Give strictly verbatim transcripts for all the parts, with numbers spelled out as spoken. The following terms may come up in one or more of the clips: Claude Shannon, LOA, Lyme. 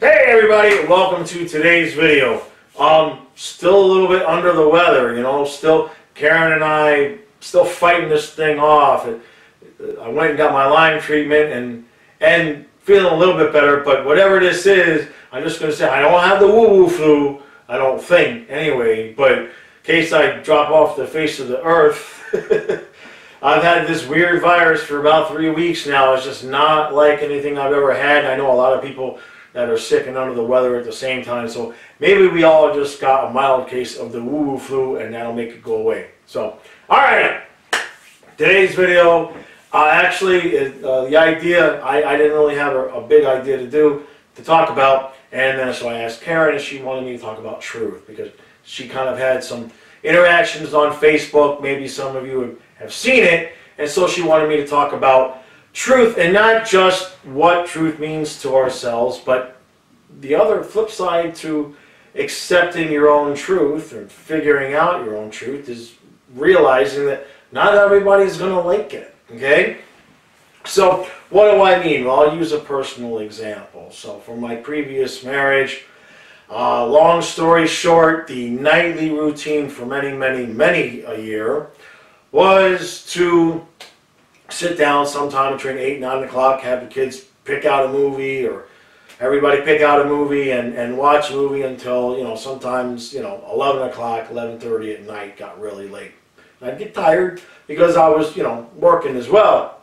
Hey everybody, welcome to today's video. Um, still a little bit under the weather, you know, still Karen and I still fighting this thing off. It, it, I went and got my Lyme treatment and and feeling a little bit better, but whatever this is, I'm just going to say I don't have the woo-woo flu, I don't think, anyway, but in case I drop off the face of the earth, I've had this weird virus for about three weeks now. It's just not like anything I've ever had. I know a lot of people that are sick and under the weather at the same time. So maybe we all just got a mild case of the woo-woo flu and that'll make it go away. So, alright, today's video, uh, actually uh, the idea, I, I didn't really have a, a big idea to do, to talk about. And then so I asked Karen and she wanted me to talk about truth because she kind of had some interactions on Facebook. Maybe some of you have seen it. And so she wanted me to talk about truth, and not just what truth means to ourselves, but the other flip side to accepting your own truth or figuring out your own truth is realizing that not everybody's going to like it, okay? So what do I mean? Well, I'll use a personal example. So for my previous marriage, uh, long story short, the nightly routine for many, many, many a year was to sit down sometime between eight and nine o'clock, have the kids pick out a movie or everybody pick out a movie and, and watch a movie until, you know, sometimes, you know, eleven o'clock, eleven thirty at night got really late. And I'd get tired because I was, you know, working as well.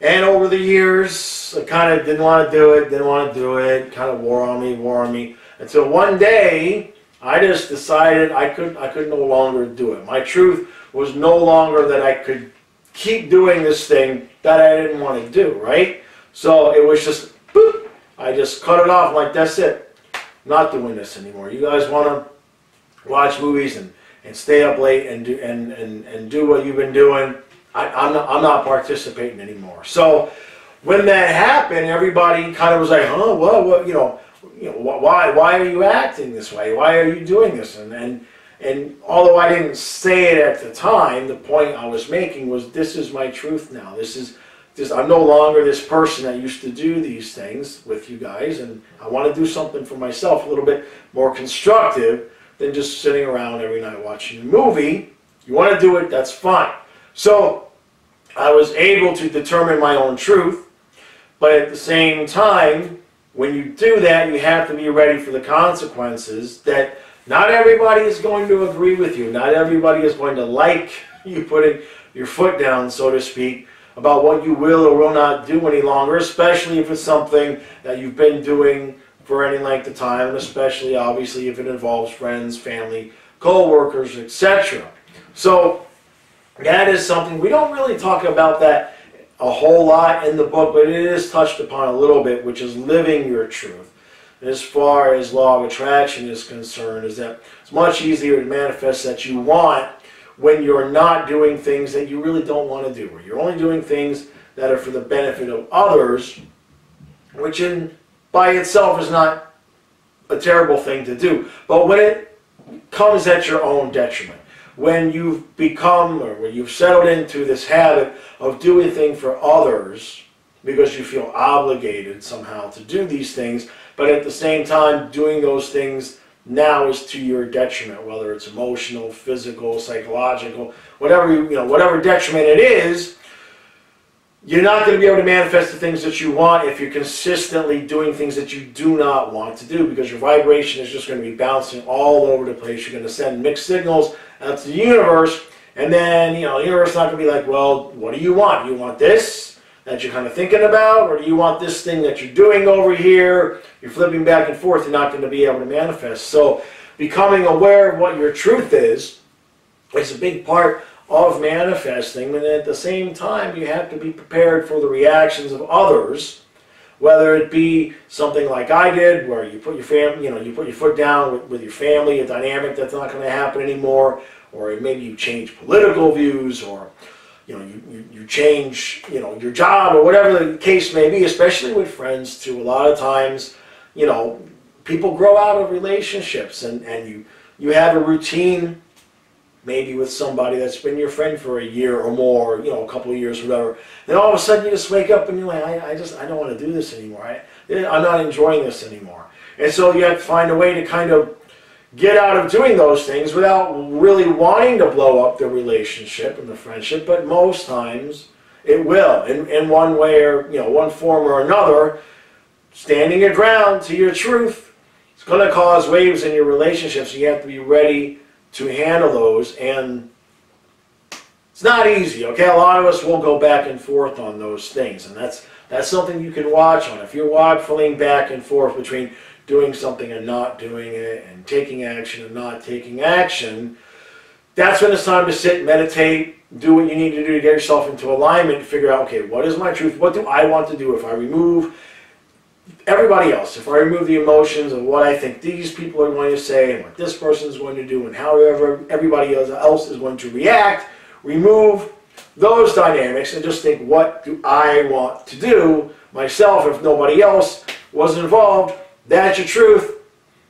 And over the years, I kind of didn't want to do it, didn't want to do it, kind of wore on me, wore on me. Until one day, I just decided I could, I could no longer do it. My truth was no longer that I could keep doing this thing that I didn't want to do, right? So it was just, boop, I just cut it off like, that's it. Not doing this anymore. You guys want to watch movies and, and stay up late and do, and, and, and do what you've been doing. I, I'm, not, I'm not participating anymore. So when that happened, everybody kind of was like, huh, well, well you know, you know why, why are you acting this way? Why are you doing this? And then, And although I didn't say it at the time, the point I was making was this is my truth now. This is, this, I'm no longer this person that used to do these things with you guys. And I want to do something for myself a little bit more constructive than just sitting around every night watching a movie. You want to do it, that's fine. So I was able to determine my own truth. But at the same time, when you do that, you have to be ready for the consequences that not everybody is going to agree with you. Not everybody is going to like you putting your foot down, so to speak, about what you will or will not do any longer, especially if it's something that you've been doing for any length of time, and especially, obviously, if it involves friends, family, co-workers, et cetera. So that is something, we don't really talk about that a whole lot in the book, but it is touched upon a little bit, which is living your truth. As far as law of attraction is concerned, is that it's much easier to manifest that you want when you're not doing things that you really don't want to do, or you're only doing things that are for the benefit of others, which in by itself is not a terrible thing to do. But when it comes at your own detriment, when you've become or when you've settled into this habit of doing things for others because you feel obligated somehow to do these things, but at the same time doing those things now is to your detriment, whether it's emotional, physical, psychological, whatever, you know, whatever detriment it is, you're not going to be able to manifest the things that you want if you're consistently doing things that you do not want to do, because your vibration is just going to be bouncing all over the place. You're going to send mixed signals out to the universe, and then, you know, the universe is not going to be like, well, what do you want? You want this that you're kind of thinking about, or do you want this thing that you're doing over here? You're flipping back and forth, you're not going to be able to manifest. So becoming aware of what your truth is, is a big part of manifesting, and at the same time you have to be prepared for the reactions of others, whether it be something like I did, where you put your fam you know, you put your foot down with, with your family, a dynamic that's not going to happen anymore, or maybe you change political views, or you know, you, you, you change, you know, your job or whatever the case may be, especially with friends too. A lot of times, you know, people grow out of relationships, and, and you, you have a routine maybe with somebody that's been your friend for a year or more, you know, a couple of years, whatever. Then all of a sudden you just wake up and you're like, I, I just, I don't want to do this anymore. I, I'm not enjoying this anymore. And so you have to find a way to kind of get out of doing those things without really wanting to blow up the relationship and the friendship, but most times it will, in, in one way or, you know, one form or another. Standing your ground to your truth, it's going to cause waves in your relationships. You have to be ready to handle those, and it's not easy, okay? A lot of us will go back and forth on those things, and that's that's something you can watch on. If you're waffling back and forth between doing something and not doing it, and taking action and not taking action, that's when it's time to sit, meditate, do what you need to do to get yourself into alignment, and figure out, okay, what is my truth? What do I want to do if I remove everybody else? If I remove the emotions of what I think these people are going to say, and what this person is going to do, and however everybody else is going to react, remove those dynamics and just think, what do I want to do myself if nobody else was involved? That's your truth.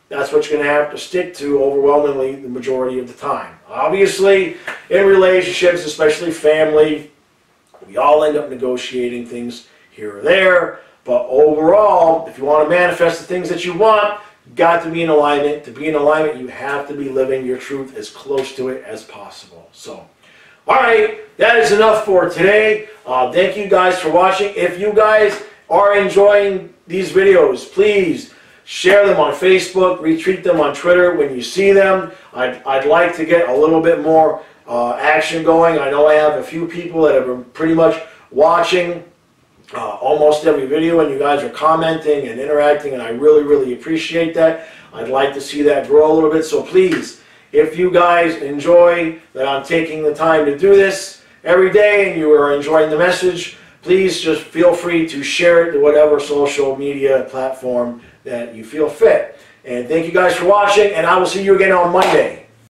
That's what you're going to have to stick to overwhelmingly the majority of the time. Obviously, in relationships, especially family, we all end up negotiating things here or there, but overall, if you want to manifest the things that you want, you've got to be in alignment. To be in alignment, you have to be living your truth as close to it as possible. So, alright, that is enough for today. Uh, thank you guys for watching. If you guys are enjoying these videos, please share them on Facebook, retweet them on Twitter when you see them. I'd, I'd like to get a little bit more uh, action going. I know I have a few people that have been pretty much watching uh, almost every video, and you guys are commenting and interacting, and I really, really appreciate that. I'd like to see that grow a little bit, so please, if you guys enjoy that I'm taking the time to do this every day and you are enjoying the message, please just feel free to share it to whatever social media platform that you feel fit. And thank you guys for watching, and I will see you again on Monday.